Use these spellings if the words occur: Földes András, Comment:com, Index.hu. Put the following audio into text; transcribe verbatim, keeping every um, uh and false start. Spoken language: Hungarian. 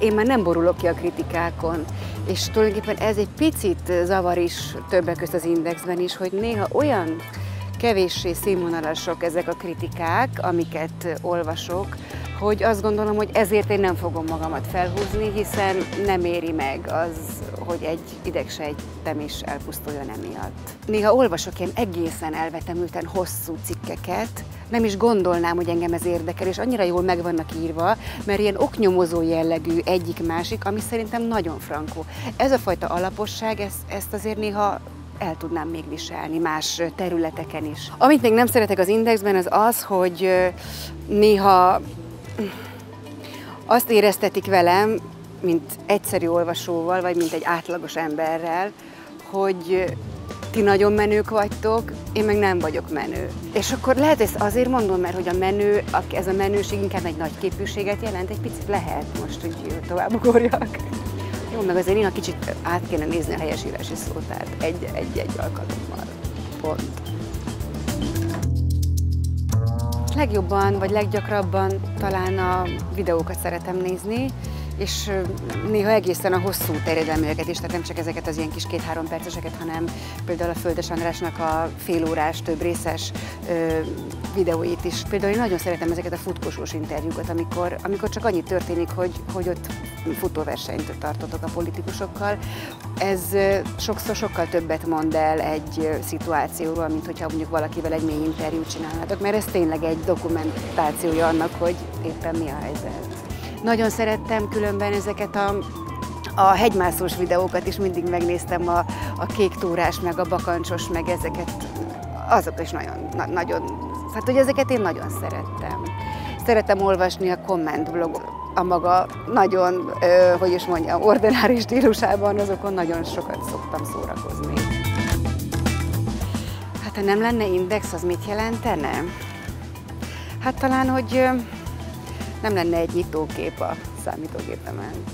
én már nem borulok ki a kritikákon. És tulajdonképpen ez egy picit zavar is többek között az Indexben is, hogy néha olyan kevéssé színvonalasok ezek a kritikák, amiket olvasok, hogy azt gondolom, hogy ezért én nem fogom magamat felhúzni, hiszen nem éri meg az, hogy egy idegsejtem is elpusztuljon emiatt. Néha olvasok ilyen egészen elvetemülten hosszú cikkeket, nem is gondolnám, hogy engem ez érdekel, és annyira jól meg vannak írva, mert ilyen oknyomozó jellegű egyik-másik, ami szerintem nagyon frankó. Ez a fajta alaposság, ezt, ezt azért néha el tudnám még viselni más területeken is. Amit még nem szeretek az Indexben, az az, hogy néha azt éreztetik velem, mint egyszerű olvasóval, vagy mint egy átlagos emberrel, hogy ti nagyon menők vagytok, én meg nem vagyok menő. És akkor lehet ezt azért mondom, mert hogy a menő, ez a menőség inkább egy nagy képűséget jelent, egy picit lehet most, hogy tovább ugorjak. Jó, meg azért én a kicsit át kéne nézni a helyesírási szótárt egy-egy alkalommal. Pont. Legjobban, vagy leggyakrabban talán a videókat szeretem nézni, és néha egészen a hosszú terjedelműeket is, tehát nem csak ezeket az ilyen kis két-három perceseket, hanem például a Földes Andrásnak a félórás, több részes ö, videóit is. Például én nagyon szeretem ezeket a futkosós interjúkat, amikor, amikor csak annyi történik, hogy, hogy ott futóversenyt tartotok a politikusokkal. Ez sokszor sokkal többet mond el egy szituációról, mint hogyha mondjuk valakivel egy mély interjút csinálnátok, mert ez tényleg egy dokumentációja annak, hogy éppen mi a helyzet. Nagyon szerettem különben ezeket a, a hegymászós videókat is, mindig megnéztem a, a kék túrás, meg a bakancsos, meg ezeket, azok is nagyon, na, nagyon, hát ugye ezeket én nagyon szerettem. Szeretem olvasni a komment blogot. A maga nagyon, ö, hogy is mondjam, ordináris stílusában azokon nagyon sokat szoktam szórakozni. Hát ha nem lenne Index, az mit jelentene? Hát talán, hogy ö, nem lenne egy nyitókép a számítógépemen.